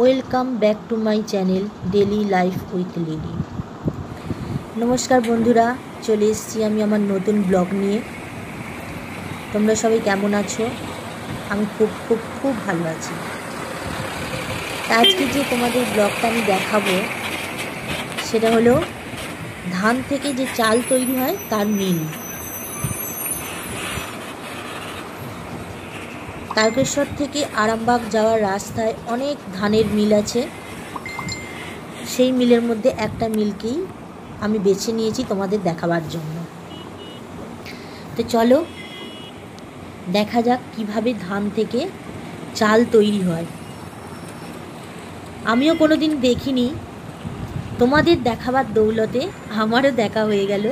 Welcome back to my channel daily life with Lily. নমস্কার বন্ধুরা, চলে এসেছি আমি আমার নতুন ব্লগ নিয়ে। তোমরা সবাই কেমন আছো? আমি খুব খুব খুব ভালো আছি। আজকে যে তোমাদের ব্লগটা আমি দেখাবো সেটা হলো ধান থেকে যে চাল তৈরি হয় তার মিল। তারকেশ্বর থেকে আরামবাগ যাওয়ার রাস্তায় অনেক ধানের মিল আছে, সেই মিলের মধ্যে একটা মিলকেই আমি বেছে নিয়েছি তোমাদের দেখাবার জন্য। তো চলো দেখা যাক কিভাবে ধান থেকে চাল তৈরি হয়। আমিও কোনোদিন দেখিনি, তোমাদের দেখাবার দৌলতে আমারও দেখা হয়ে গেল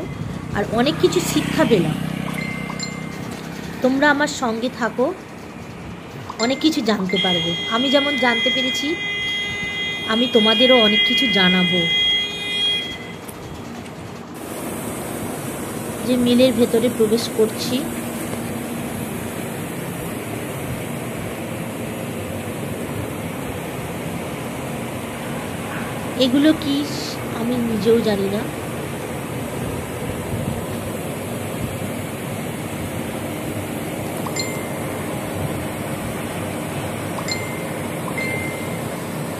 আর অনেক কিছু শিক্ষা পেলাম। তোমরা আমার সঙ্গে থাকো, অনেক কিছু জানতে পারবে। আমি যেমন জানতে পেরেছি, আমি তোমাদেরও অনেক কিছু জানাবো। যে মিলের ভেতরে প্রবেশ করছি, এগুলো কি আমি নিজেও জানি না।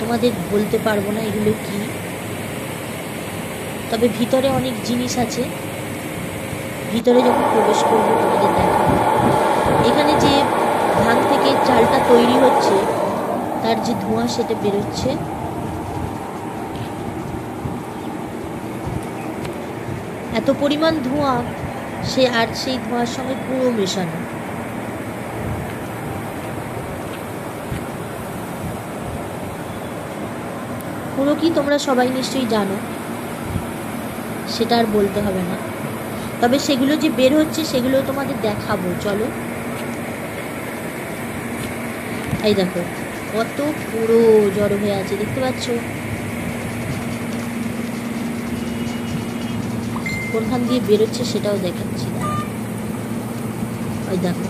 তোমাদের বলতে পারবো না এগুলো কি, তবে ভিতরে অনেক জিনিস আছে। ভিতরে যখন প্রবেশ করবো তোমাদের দেখাবো। এখানে যে ধান থেকে চালটা তৈরি হচ্ছে তার যে ধোঁয়া সেটা বেরোচ্ছে। এত পরিমাণ ধোঁয়া, সেই ধোঁয়ার সঙ্গে পুরো মেশানো। পুরো কি তোমরা সবাই নিশ্চয়ই জানো, সেটা আর বলতে হবে না। তবে সেগুলো যে বের হচ্ছে সেগুলো তোমাদের দেখাবো। চলো, এই দেখো কত পুরো জড়ো হয়ে আছে, দেখতে পাচ্ছ? কোনখান দিয়ে বেরোচ্ছে সেটাও দেখাচ্ছি। ওই দেখো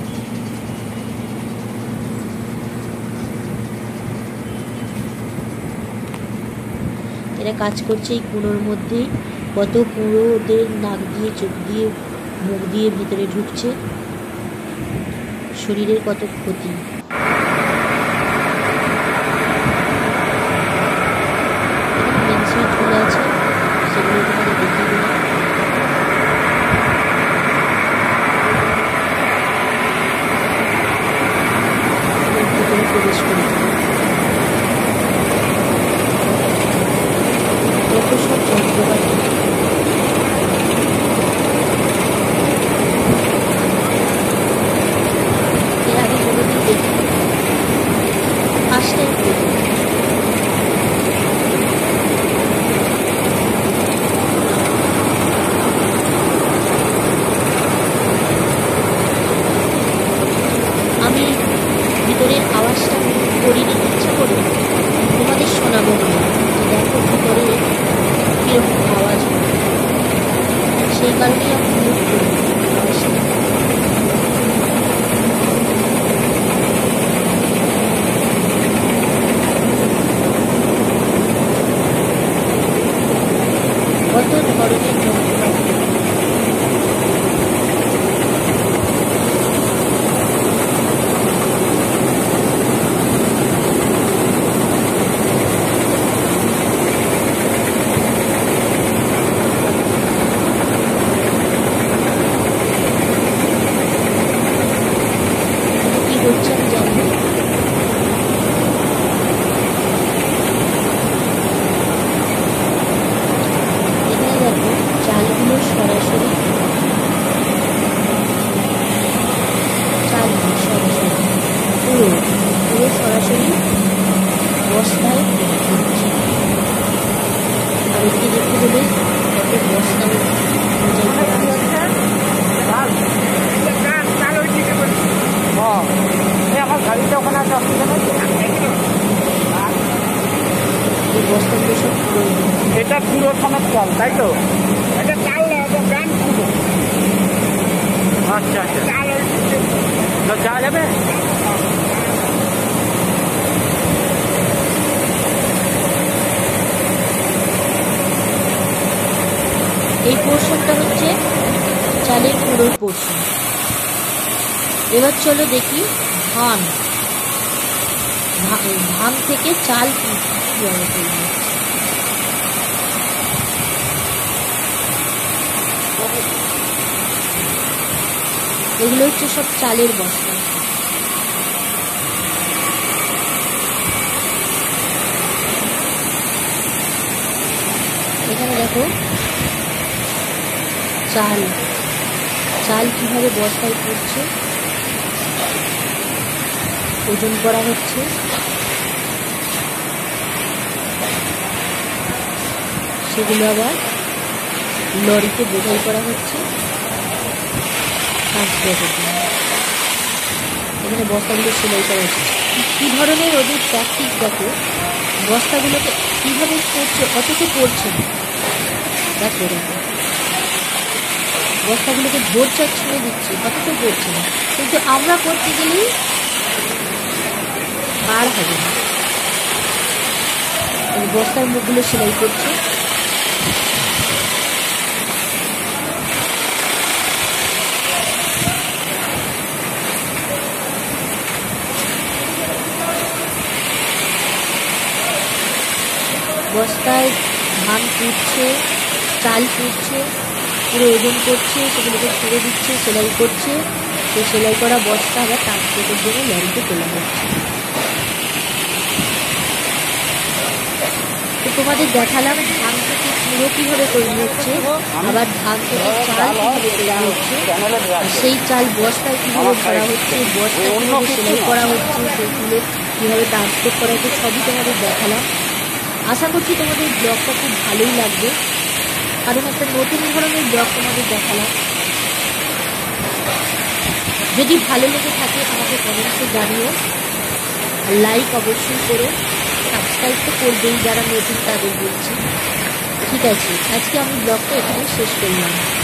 এরা কাজ করছে এই কুঁড়োর মধ্যে। কত কুঁড়ো ওদের নাক দিয়ে, চোখ দিয়ে, মুখ দিয়ে ভিতরে ঢুকছে, শরীরের কত ক্ষতি। এটা পুরো সমাজ চাল, তাই তো? এটা চাল না, এটা গান পুরো। আচ্ছা আচ্ছা, যাওয়া যাবে। এই পোর্শনটা হচ্ছে চালের গুঁড়োর পোর্শন। এবার চলো দেখি ধান, ধান থেকে চাল কিভাবে তৈরি হয়। এগুলো হচ্ছে সব চালের বস্তা। এখানে দেখো চাল, চাল কিভাবে বস্তায় পড়ছে, ওজন করা হচ্ছে। সেগুলো আবার লরিতে বোঝাই করা হচ্ছে এখানে বস্তাগুলো সেলাই করা হচ্ছে। কী ধরনের ওদের ট্যাকটিক দেখো, বস্তাগুলোকে কীভাবে পড়ছে, অতটুকু পড়ছে না, দেখো দেখো বস্তাগুলোকে ভরচা ছুঁড়ে দিচ্ছে, অতটুকু পড়ছে না। কিন্তু আমরা করতে গেলেই পার হবে না। বস্তার মুখগুলো সেলাই করছে। বস্তায় ধান পুড়ছে, চাল পুড়ছে, পুরো ওজন করছে, সেগুলোকে ছুঁড়ে দিচ্ছে, সেলাই করছে। সেই সেলাই করা বস্তা আবার ট্রান্সপোর্টের জন্য লরিতে তোলা হচ্ছে। তো তোমাদের দেখালাম ধান থেকে পুরো কীভাবে তৈরি হচ্ছে, আবার ধান থেকে চাল কীভাবে তোলা হচ্ছে, সেই চাল বস্তায় কীভাবে ভরা হচ্ছে, বস্তায় কীভাবে সেলাই করা হচ্ছে, সেগুলো কীভাবে ট্রান্সপোর্ট করা হচ্ছে, সবই তোমাদের দেখালাম। আশা করছি তোমাদের ব্লগটা খুব ভালোই লাগবে, কারণ একটা নতুন ধরনের ব্লগ তোমাদের দেখালাম। যদি ভালো লেগে থাকে আমাকে কমেন্টসে জানিও, লাইক অবশ্যই করো, সাবস্ক্রাইব তো করবেই যারা নতুন, তাদের বলছি। ঠিক আছে, আজকে আমি ব্লগটা এখানে শেষ করলাম।